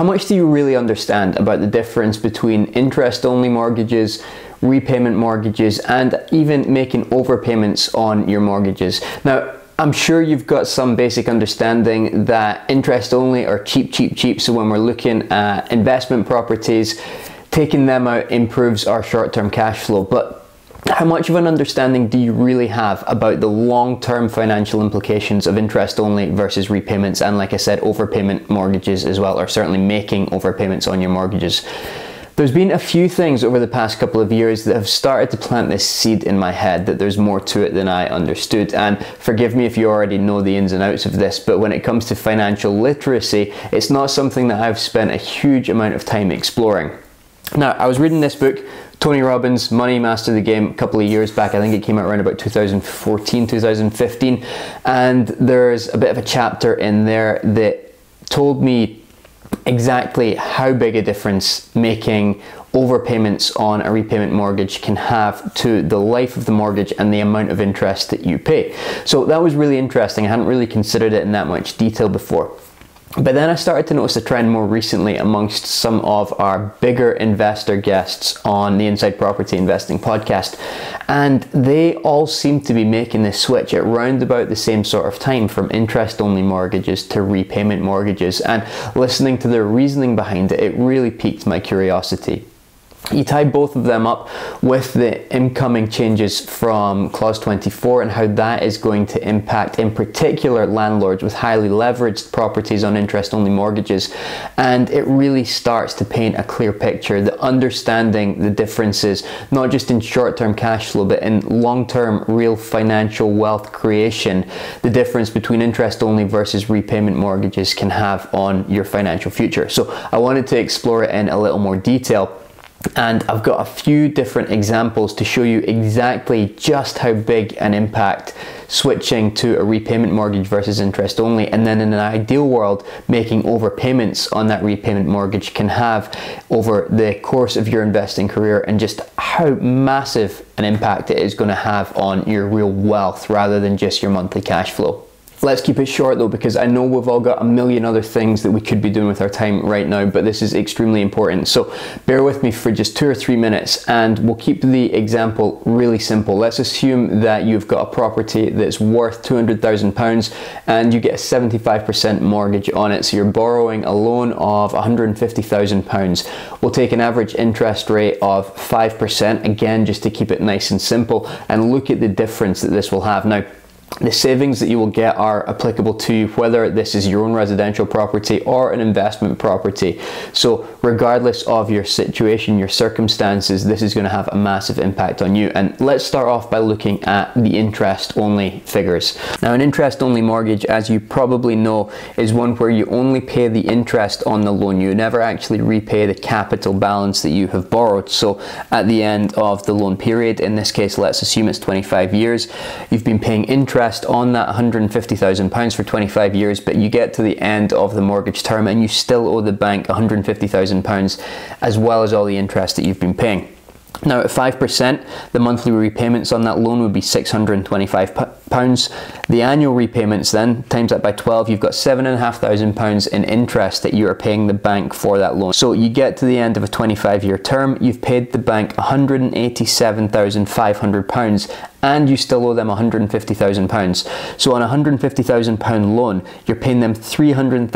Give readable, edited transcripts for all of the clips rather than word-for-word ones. How much do you really understand about the difference between interest-only mortgages, repayment mortgages, and even making overpayments on your mortgages? Now, I'm sure you've got some basic understanding that interest only are cheap. So when we're looking at investment properties, taking them out improves our short-term cash flow. But how much of an understanding do you really have about the long-term financial implications of interest only versus repayments and, like I said, overpayment mortgages as well, or certainly making overpayments on your mortgages? There's been a few things over the past couple of years that have started to plant this seed in my head that there's more to it than I understood. And forgive me if you already know the ins and outs of this, but when it comes to financial literacy, it's not something that I've spent a huge amount of time exploring. Now, I was reading this book, Tony Robbins, Money Master the Game, a couple of years back. I think it came out around about 2014, 2015. And there's a bit of a chapter in there that told me exactly how big a difference making overpayments on a repayment mortgage can have to the life of the mortgage and the amount of interest that you pay. So that was really interesting. I hadn't really considered it in that much detail before. But then I started to notice a trend more recently amongst some of our bigger investor guests on the Inside Property Investing podcast. And they all seem to be making this switch at round about the same sort of time from interest-only mortgages to repayment mortgages. And listening to their reasoning behind it, it really piqued my curiosity. You tie both of them up with the incoming changes from Clause 24 and how that is going to impact, in particular, landlords with highly leveraged properties on interest-only mortgages. And it really starts to paint a clear picture, the understanding the differences, not just in short-term cash flow, but in long-term real financial wealth creation, the difference between interest-only versus repayment mortgages can have on your financial future. So I wanted to explore it in a little more detail. And I've got a few different examples to show you exactly just how big an impact switching to a repayment mortgage versus interest only, and then in an ideal world, making overpayments on that repayment mortgage can have over the course of your investing career, and just how massive an impact it is going to have on your real wealth rather than just your monthly cash flow. Let's keep it short though, because I know we've all got a million other things that we could be doing with our time right now, but this is extremely important. So bear with me for just 2 or 3 minutes and we'll keep the example really simple. Let's assume that you've got a property that's worth £200,000 and you get a 75% mortgage on it. So you're borrowing a loan of £150,000. We'll take an average interest rate of 5%, again, just to keep it nice and simple, and look at the difference that this will have. Now, the savings that you will get are applicable to you, whether this is your own residential property or an investment property. So regardless of your situation, your circumstances, this is going to have a massive impact on you. And let's start off by looking at the interest-only figures. Now, an interest-only mortgage, as you probably know, is one where you only pay the interest on the loan. You never actually repay the capital balance that you have borrowed. So at the end of the loan period, in this case, let's assume it's 25 years, you've been paying interest on that £150,000 for 25 years, but you get to the end of the mortgage term and you still owe the bank £150,000 as well as all the interest that you've been paying. Now, at 5%, the monthly repayments on that loan would be £625. The annual repayments then, times that by 12, you've got £7,500 in interest that you are paying the bank for that loan. So you get to the end of a 25-year term, you've paid the bank £187,500 and you still owe them £150,000. So on a £150,000 loan, you're paying them £337,500,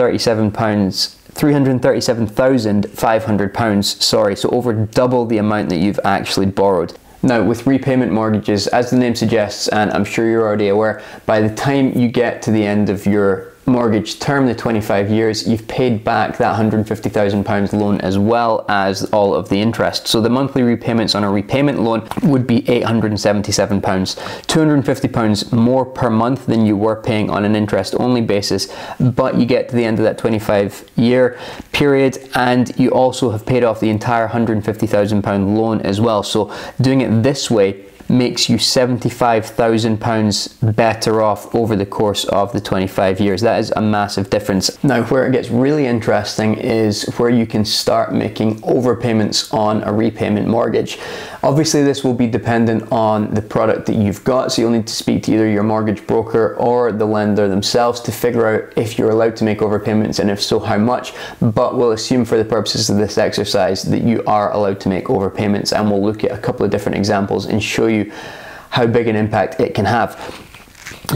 so over double the amount that you've actually borrowed. Now, with repayment mortgages, as the name suggests, and I'm sure you're already aware, by the time you get to the end of your mortgage term, the 25 years, you've paid back that £150,000 loan as well as all of the interest. So the monthly repayments on a repayment loan would be £877, £250 more per month than you were paying on an interest-only basis, but you get to the end of that 25-year period and you also have paid off the entire £150,000 loan as well. So doing it this way, makes you £75,000 better off over the course of the 25 years. That is a massive difference. Now, where it gets really interesting is where you can start making overpayments on a repayment mortgage. Obviously, this will be dependent on the product that you've got, so you'll need to speak to either your mortgage broker or the lender themselves to figure out if you're allowed to make overpayments, and if so, how much. But we'll assume for the purposes of this exercise that you are allowed to make overpayments, and we'll look at a couple of different examples and show you how big an impact it can have.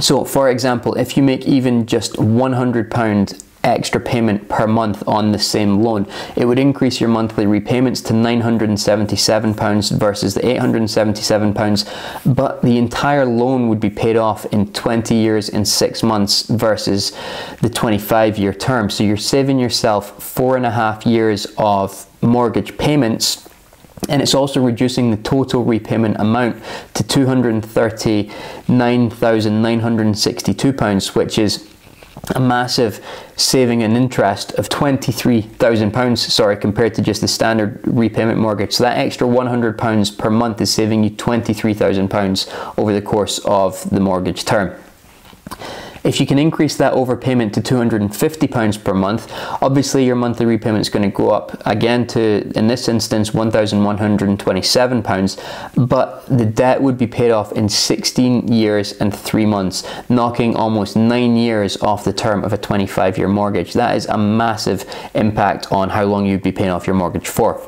So for example, if you make even just £100 extra payment per month on the same loan, it would increase your monthly repayments to £977 versus the £877, but the entire loan would be paid off in 20 years and 6 months versus the 25-year term. So you're saving yourself 4.5 years of mortgage payments, and it's also reducing the total repayment amount to £239,962, which is a massive saving in interest of £23,000, compared to just the standard repayment mortgage. So that extra £100 per month is saving you £23,000 over the course of the mortgage term. If you can increase that overpayment to £250 per month, obviously your monthly repayment is going to go up again to, in this instance, £1,127, but the debt would be paid off in 16 years and 3 months, knocking almost 9 years off the term of a 25-year mortgage. That is a massive impact on how long you'd be paying off your mortgage for.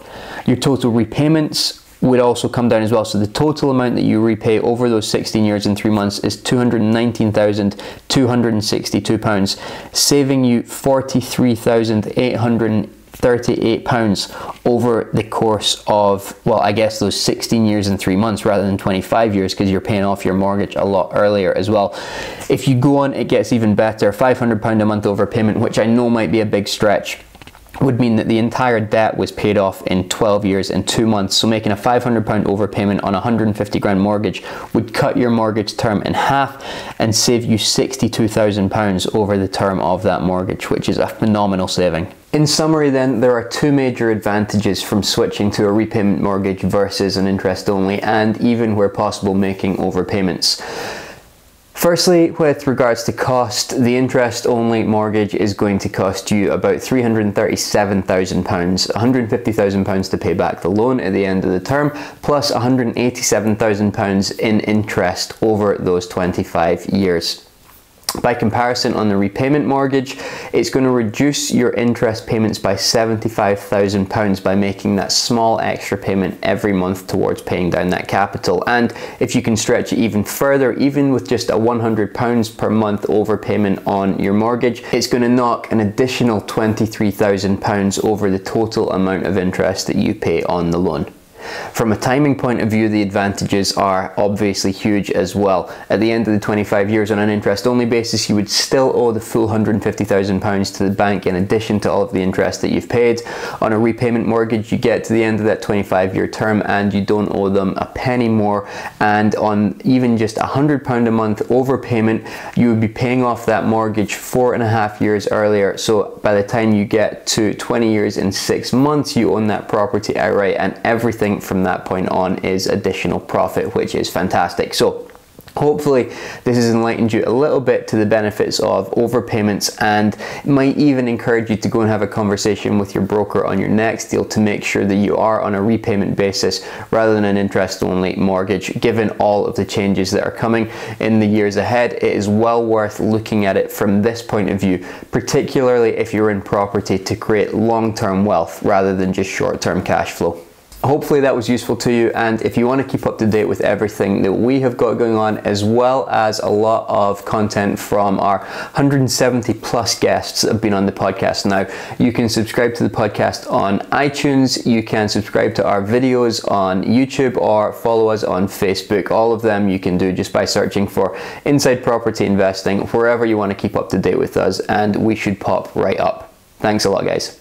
Your total repayments would also come down as well. So the total amount that you repay over those 16 years and 3 months is £219,262, saving you £43,838 over the course of, well, I guess those 16 years and 3 months rather than 25 years, because you're paying off your mortgage a lot earlier as well. If you go on, it gets even better. £500 a month overpayment, which I know might be a big stretch, would mean that the entire debt was paid off in 12 years and 2 months. So making a £500 overpayment on a £150,000 mortgage would cut your mortgage term in half and save you £62,000 over the term of that mortgage, which is a phenomenal saving. In summary then, there are two major advantages from switching to a repayment mortgage versus an interest only, and even where possible making overpayments. Firstly, with regards to cost, the interest-only mortgage is going to cost you about £337,000, £150,000 to pay back the loan at the end of the term, plus £187,000 in interest over those 25 years. By comparison, on the repayment mortgage, it's going to reduce your interest payments by £75,000 by making that small extra payment every month towards paying down that capital. And if you can stretch it even further, even with just a £100 per month overpayment on your mortgage, it's going to knock an additional £23,000 over the total amount of interest that you pay on the loan. From a timing point of view, the advantages are obviously huge as well. At the end of the 25 years on an interest-only basis, you would still owe the full £150,000 to the bank in addition to all of the interest that you've paid. On a repayment mortgage, you get to the end of that 25-year term and you don't owe them a penny more. And on even just a £100 a month overpayment, you would be paying off that mortgage 4.5 years earlier. So by the time you get to 20 years and 6 months, you own that property outright, and everything from that point on is additional profit, which is fantastic. So hopefully this has enlightened you a little bit to the benefits of overpayments, and might even encourage you to go and have a conversation with your broker on your next deal to make sure that you are on a repayment basis rather than an interest-only mortgage. Given all of the changes that are coming in the years ahead, it is well worth looking at it from this point of view, particularly if you're in property, to create long-term wealth rather than just short-term cash flow. Hopefully that was useful to you, and if you want to keep up to date with everything that we have got going on, as well as a lot of content from our 170 plus guests that have been on the podcast now, you can subscribe to the podcast on iTunes, you can subscribe to our videos on YouTube, or follow us on Facebook. All of them you can do just by searching for Inside Property Investing, wherever you want to keep up to date with us, and we should pop right up. Thanks a lot, guys.